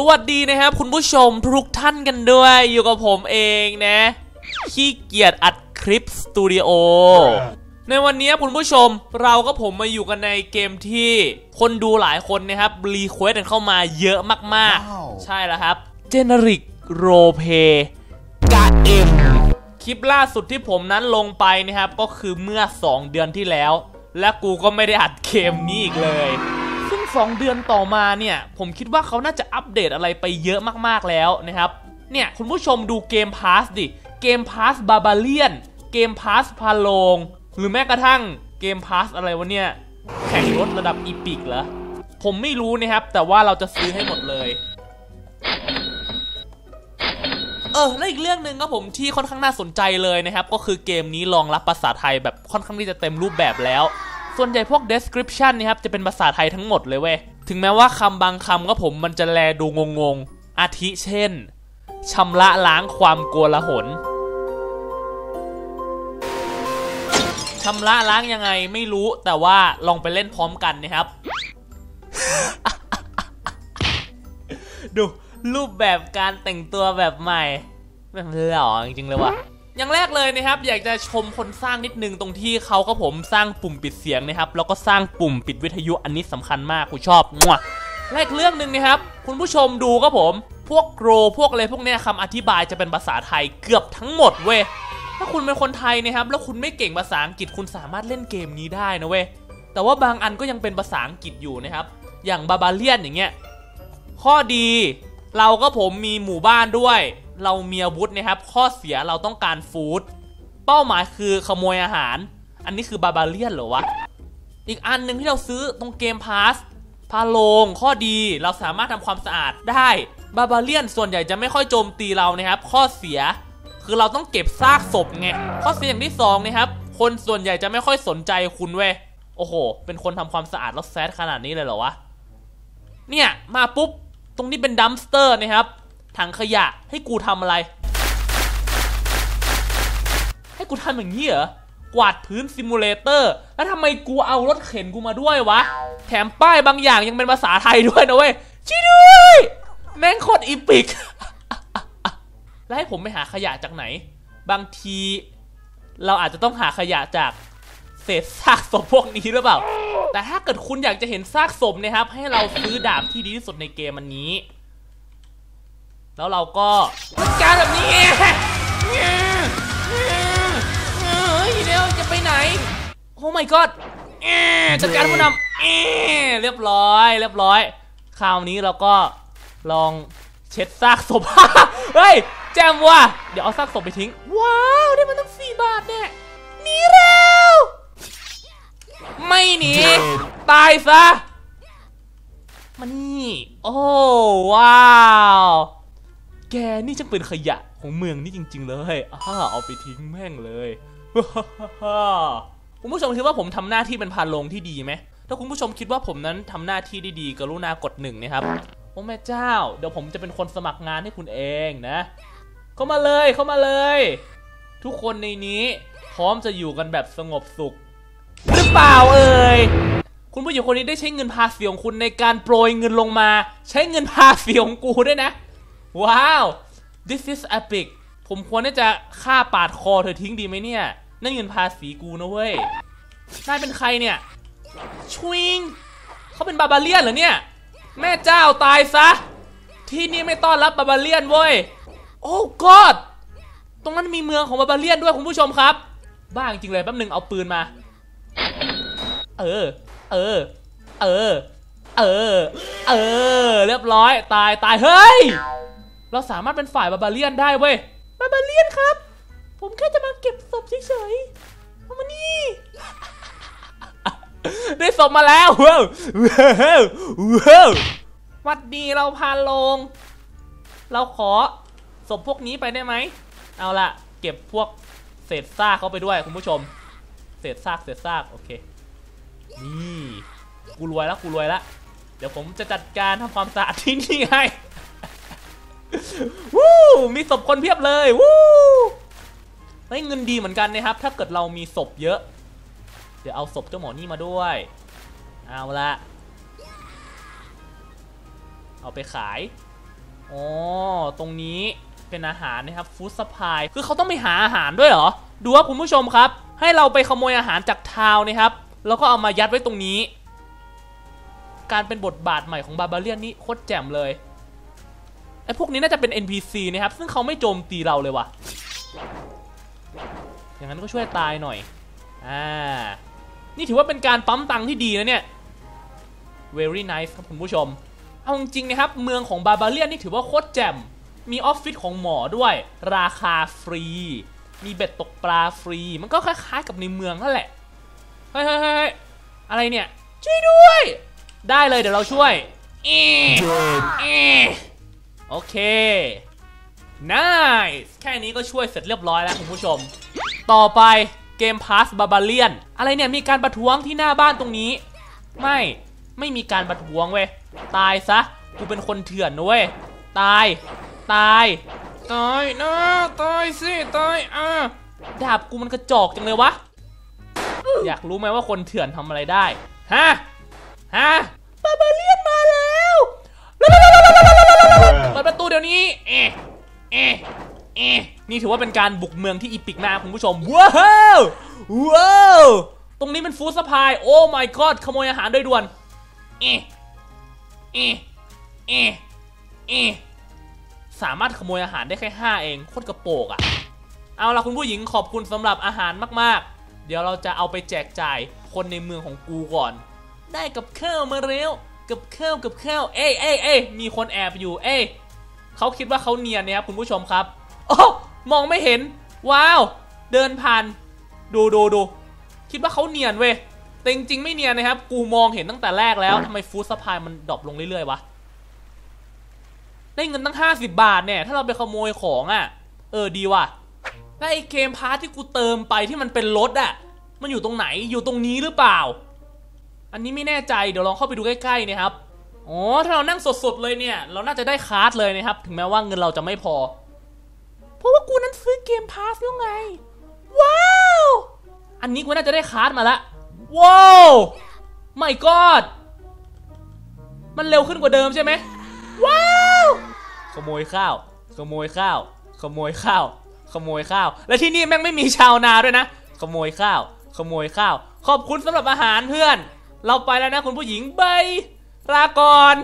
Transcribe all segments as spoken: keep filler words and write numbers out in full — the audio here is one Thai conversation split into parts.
สวัสดีนะครับคุณผู้ชมทุกท่านกันด้วยอยู่กับผมเองนะขี้เกียจอัดคลิปสตูดิโอในวันนี้คุณผู้ชมเราก็ผมมาอยู่กันในเกมที่คนดูหลายคนนะครับรีเควสต์กันเข้ามาเยอะมากๆ wow. ใช่แล้วครับเจเนริกโรเพกาเอ็มคลิปล่าสุดที่ผมนั้นลงไปนะครับก็คือเมื่อสองเดือนที่แล้วและกูก็ไม่ได้อัดเกมนี้อีกเลยซึ่งสองเดือนต่อมาเนี่ยผมคิดว่าเขาน่าจะอัปเดตอะไรไปเยอะมากๆแล้วนะครับเนี่ยคุณผู้ชมดูเกมพาสดิเกมพาสบาบาเลียนเกมพาสพาโลงหรือแม้กระทั่งเกมพาสอะไรวะเนี่ยแข่งรถระดับอีพิกเหรอผมไม่รู้นะครับแต่ว่าเราจะซื้อให้หมดเลยเออและอีกเรื่องหนึ่งก็ผมที่ค่อนข้างน่าสนใจเลยนะครับก็คือเกมนี้รองรับภาษาไทยแบบค่อนข้างที่จะเต็มรูปแบบแล้วส่วนใหญ่พวก description นี่ครับจะเป็นภาษาไทยทั้งหมดเลยเว้ยถึงแม้ว่าคำบางคำก็ผมมันจะแลดูงงๆอาทิเช่นชำระล้างความโกลาหลชำระล้างยังไงไม่รู้แต่ว่าลองไปเล่นพร้อมกันนะครับ ดูรูปแบบการแต่งตัวแบบใหม่แบบหล่อจริงๆเลยว่ะอย่างแรกเลยนะครับอยากจะชมคนสร้างนิดนึงตรงที่เขาก็ผมสร้างปุ่มปิดเสียงนะครับแล้วก็สร้างปุ่มปิดวิทยุอันนี้สำคัญมากผมชอบมั่วและอีกเรื่องหนึ่งนะครับคุณผู้ชมดูก็ผมพวกโกรพวกอะไรพวกเนี้ยคำอธิบายจะเป็นภาษาไทยเกือบทั้งหมดเว้ยถ้าคุณเป็นคนไทยนะครับแล้วคุณไม่เก่งภาษาอังกฤษคุณสามารถเล่นเกมนี้ได้นะเว้ยแต่ว่าบางอันก็ยังเป็นภาษาอังกฤษอยู่นะครับอย่างบาบาเลียนอย่างเงี้ยข้อดีเราก็ผมมีหมู่บ้านด้วยเรามีอาวุธนะครับข้อเสียเราต้องการฟู้ดเป้าหมายคือขโมยอาหารอันนี้คือบาบาเลียนเหรอวะอีกอันหนึ่งที่เราซื้อตรงเกมพาสพาโลงข้อดีเราสามารถทำความสะอาดได้บาบาเลียนส่วนใหญ่จะไม่ค่อยโจมตีเรานะครับข้อเสียคือเราต้องเก็บซากศพไงข้อเสียอย่างที่สองนะครับคนส่วนใหญ่จะไม่ค่อยสนใจคุณเว้ยโอ้โหเป็นคนทำความสะอาดแล้วแซดขนาดนี้เลยเหรอวะเนี่ยมาปุ๊บตรงนี้เป็นดัมสเตอร์นะครับถังขยะให้กูทำอะไรให้กูทำอย่างนี้เหรอกวาดพื้นซิมูเลเตอร์แล้วทำไมกูเอารถเข็นกูมาด้วยวะแถมป้ายบางอย่างยังเป็นภาษาไทยด้วยนะเว้ยช่วยด้วยแม่งโคตรอีพิก แล้วให้ผมไปหาขยะจากไหนบางทีเราอาจจะต้องหาขยะจากเศษซากศพพวกนี้หรือเปล่าแต่ถ้าเกิดคุณอยากจะเห็นซากศพนะครับให้เราซื้อดาบที่ดีที่สุดในเกมอันนี้แล้วเราก็การแบบนี้อีเดียวจะไปไหนโอ้ my god จัดการผู้นำเรียบร้อยเรียบร้อยคราวนี้เราก็ลองเช็ดซากศพเฮ้ยแจมว่ะเดี๋ยวเอาซากศพไปทิ้งว้าวได้มาตั้งสี่บาทเนี่ยหนีเร็วไม่หนีตายซะมันนี่โอ้ว้าวแกนี่จะเป็นขยะของเมืองนี่จริงๆเลยอ้าเอาไปทิ้งแม่งเลยคุณผู้ชมคิดว่าผมทำหน้าที่เป็นพานลงที่ดีไหมถ้าคุณผู้ชมคิดว่าผมนั้นทำหน้าที่ได้ดีกรุณากดหนึ่งนะครับโอ้แม่เจ้าเดี๋ยวผมจะเป็นคนสมัครงานให้คุณเองนะเข้ามาเลยเข้ามาเลยทุกคนในนี้พร้อมจะอยู่กันแบบสงบสุขหรือเปล่าเอ่ยคุณผู้หญิงคนนี้ได้ใช้เงินภาษีของคุณในการโปรยเงินลงมาใช้เงินภาษีของกูด้วยนะว้าว this is epic ผมควรน่าจะฆ่าปาดคอเธอทิ้งดีไหมเนี่ยนั่นเงินภาษีกูนะเว้ยนายเป็นใครเนี่ยชวิงเขาเป็นบาบาเลียนเหรอเนี่ยแม่เจ้าตายซะที่นี่ไม่ต้อนรับบาบาเลียนเว้ยโอ้กอดตรงนั้นมีเมืองของบาบาเลียนด้วยคุณผู้ชมครับบ้าจริงเลยแป๊บนึงเอาปืนมาเออเออเออเออเออเรียบร้อยตายตายเฮ้ยเราสามารถเป็นฝ่ายบาบาเลียนได้เว้ยบาบาเลียนครับผมแค่จะมาเก็บศพเฉยๆเอามานี่ ได้ศพมาแล้วว้าวว้าวว้าววัดดีเราพาลงเราขอศพพวกนี้ไปได้ไหมเอาละเก็บพวกเศษซากเข้าไปด้วยคุณผู้ชมเศษซากเศษซากโอเคนี่กูรวยแล้วกูรวยแล้วเดี๋ยวผมจะจัดการทำความสะอาดที่นี่ให้ วู้มีศพคนเพียบเลยวู้ได้เงินดีเหมือนกันนะครับถ้าเกิดเรามีศพเยอะเดี๋ยวเอาศพเจ้าหมอนี่มาด้วยเอาละเอาไปขาย อ๋อตรงนี้เป็นอาหารนะครับฟู้ดซัพพลายคือเขาต้องไปหาอาหารด้วยเหรอดูว่าคุณผู้ชมครับให้เราไปขโมยอาหารจากทาวน์นะครับแล้วก็เอามายัดไว้ตรงนี้การเป็นบทบาทใหม่ของบาบาเลียนนี่โคตรแจ่มเลยไอ้พวกนี้น่าจะเป็น เอ็น พี ซี นะครับซึ่งเขาไม่โจมตีเราเลยว่ะอย่างนั้นก็ช่วยตายหน่อยอ่านี่ถือว่าเป็นการปั๊มตังค์ที่ดีนะเนี่ย very nice ครับคุณผู้ชมเอาจริงๆนะครับเมืองของบาบาเลียนนี่ถือว่าโคตรแจ่มมีออฟฟิศของหมอด้วยราคาฟรีมีเบ็ดตกปลาฟรีมันก็คล้ายๆกับในเมืองนั่นแหละเฮ้ยๆอะไรเนี่ยช่วยด้วยได้เลยเดี๋ยวเราช่วยเอเอโอเค nice แค่นี้ก็ช่วยเสร็จเรียบร้อยแล้วคุณผู้ชมต่อไปเกมพาสบาบาเลียนอะไรเนี่ยมีการประท้วงที่หน้าบ้านตรงนี้ไม่ไม่มีการประท้วงเว้ยตายซะกูเป็นคนเถื่อนนะเว้ยตายตายตายนะตายสิตายอ่ะดาบกูมันกระจอกจังเลยวะอยากรู้ไหมว่าคนเถื่อนทำอะไรได้ฮะฮะบาบาเลียนมาแล้วเปิดประตูเดี๋ยวนี้เอ๊ะเอ๊ะเอ๊ะนี่ถือว่าเป็นการบุกเมืองที่อีพิกนะคุณผู้ชมว้าวว้าวตรงนี้เป็นฟู้ดซัพพลายโอ้ my god ขโมยอาหารโดยด่วนเอ๊ะเอ๊ะเอ๊ะเอ๊ะสามารถขโมยอาหารได้แค่ห้าเองโคตรกระโปงอ่ะเอาล่ะคุณผู้หญิงขอบคุณสำหรับอาหารมากๆเดี๋ยวเราจะเอาไปแจกจ่ายคนในเมืองของกูก่อนได้กับข้าวมาเร็วกับข้าวกับข้าวเอ้ยเอ้ยเอ้ยมีคนแอบอยู่เอ้ยเขาคิดว่าเขาเนียนนะครับคุณผู้ชมครับโอ้มองไม่เห็นว้าวเดินผ่านดูดูดูคิดว่าเขาเนียนเว้ยแต่จริงๆไม่เนียนนะครับกูมองเห็นตั้งแต่แรกแล้วทำไมฟู้ดซัพพลายมันดรอปลงเรื่อยๆวะได้เงินตั้งห้าสิบบาทเนี่ยถ้าเราไปขโมยของอ่ะเออดีว่ะแล้วไอ้เกมพาร์ทที่กูเติมไปที่มันเป็นรถอ่ะมันอยู่ตรงไหนอยู่ตรงนี้หรือเปล่าอันนี้ไม่แน่ใจเดี๋ยวลองเข้าไปดูใกล้ๆนะครับอ๋อถ้าเรานั่งสดๆเลยเนี่ยเราน่าจะได้คาร์ดเลยนะครับถึงแม้ว่าเงินเราจะไม่พอเพราะว่ากูนั้นซื้อเกมพาร์ทแล้วไงว้าวอันนี้กูน่าจะได้คาร์ดมาละว้าว my god มันเร็วขึ้นกว่าเดิมใช่ไหมว้าวขโมยข้าวขโมยข้าวขโมยข้าวขโมยข้าวและที่นี่แม่งไม่มีชาวนาด้วยนะขโมยข้าวขโมยข้าวขอบคุณสำหรับอาหารเพื่อนเราไปแล้วนะคุณผู้หญิงบายลาก่อน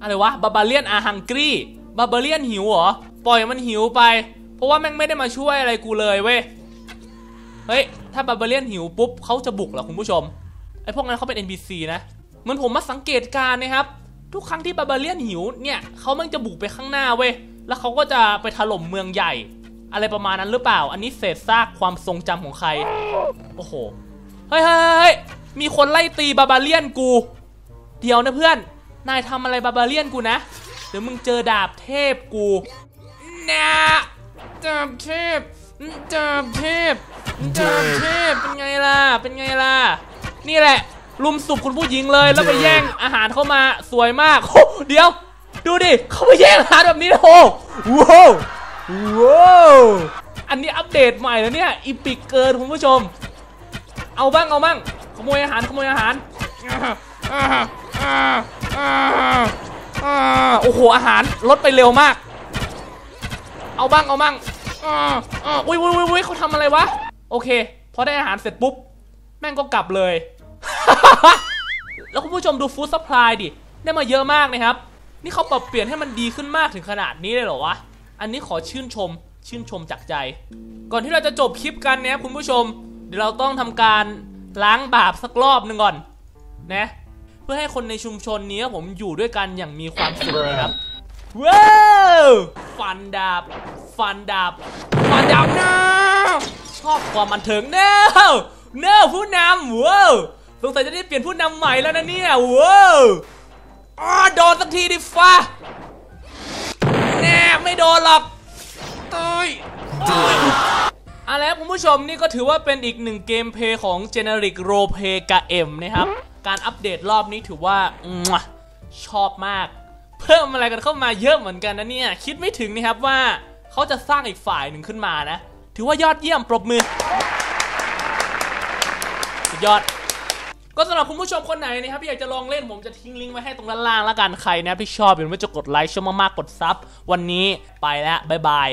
อะไรวะบาบาเลียนอาฮังกี้บาบาเลียนหิวเหรอปล่อยมันหิวไปเพราะว่าแม่งไม่ได้มาช่วยอะไรกูเลยเว้ยเฮ้ยถ้าบาบาเลียนหิวปุ๊บเขาจะบุกเหรอคุณผู้ชมไอพวกนั้นเขาเป็น เอ็น พี ซี นะเหมือนผมมาสังเกตการนะครับทุกครั้งที่บาบาเลียนหิวเนี่ยเขาแม่งจะบุกไปข้างหน้าเว้ยแล้วเขาก็จะไปถล่มเมืองใหญ่อะไรประมาณนั้นหรือเปล่าอันนี้เศษซากความทรงจำของใครโอ้โหเฮ้ยเฮ้ยมีคนไล่ตีบาบาเลียนกูเดี๋ยวนะเพื่อนนายทำอะไรบาบาเลียนกูนะเดี๋ยวมึงเจอดาบเทพกูนะดาบเทพดาบเทพดาบเทพเป็นไงล่ะเป็นไงล่ะนี่แหละลุมสุบคุณผู้หญิงเลยแล้วไปแย่งอาหารเข้ามาสวยมากโอ้เดี๋ยวดูดิเขาไปแย่งอาหารแบบนี้โอ้ว้าวว้าวอันนี้อัปเดตใหม่แล้วเนี่ยอีพิกเกินคุณผู้ชมเอาบ้างเอาบ้างขโมยอาหารขโมยอาหารโอ้โหอาหารลดไปเร็วมากเอาบ้างเอาบ้างอุ้ยอุ้ยอุ้ยเขาทำอะไรวะโอเคพอได้อาหารเสร็จปุ๊บแม่งก็กลับเลย แล้วคุณผู้ชมดูฟู้ดซัพพลายดิได้มาเยอะมากนะครับนี่เขาปรับเปลี่ยนให้มันดีขึ้นมากถึงขนาดนี้เลยเหรอวะอันนี้ขอชื่นชมชื่นชมจากใจก่อนที่เราจะจบคลิปกันเนี่ยคุณผู้ชมเดี๋ยวเราต้องทำการล้างบาปสักรอบหนึ่งก่อนนะเพื่อให้คนในชุมชนนี้ผมอยู่ด้วยกันอย่างมีความสุขนะครับว้าวฟันดาบฟันดาบฟันดาบนะชอบความบันเทิงเนอะเนอะผู้นำว้าวสงสัยจะได้เปลี่ยนผู้นำใหม่แล้วนะเนี่ยว้าวอ๋อโดนสักทีดิฟ้าแน่ไม่โดนหรอกเต้ยเอาละคุณผู้ชมนี่ก็ถือว่าเป็นอีกหนึ่งเกมเพลย์ของ Generic Roleplay กะเอ็มนะครับการอัปเดตรอบนี้ถือว่าชอบมากเพิ่มอะไรกันเข้ามาเยอะเหมือนกันนะเนี่ยคิดไม่ถึงนะครับว่าเขาจะสร้างอีกฝ่ายหนึ่งขึ้นมานะถือว่ายอดเยี่ยมปรบมือสุดยอด ก็สำหรับคุณผู้ชมคนไหนนะครับที่อยากจะลองเล่นผมจะทิ้งลิงก์ไว้ให้ตรงด้านล่างแล้วกันใครนะที่ชอบอย่าลืมจะกดไลค์ชมมากๆกดซับวันนี้ไปแล้วบ๊ายบาย